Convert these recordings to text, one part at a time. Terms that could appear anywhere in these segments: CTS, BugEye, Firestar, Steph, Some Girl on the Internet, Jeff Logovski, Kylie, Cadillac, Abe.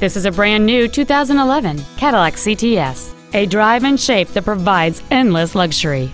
This is a brand new 2011 Cadillac CTS, a drive and shape that provides endless luxury.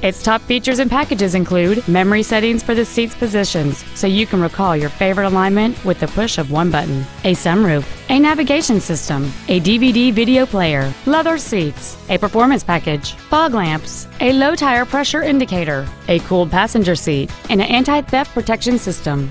Its top features and packages include memory settings for the seat's positions, so you can recall your favorite alignment with the push of one button, a sunroof, a navigation system, a DVD video player, leather seats, a performance package, fog lamps, a low tire pressure indicator, a cooled passenger seat, and an anti-theft protection system.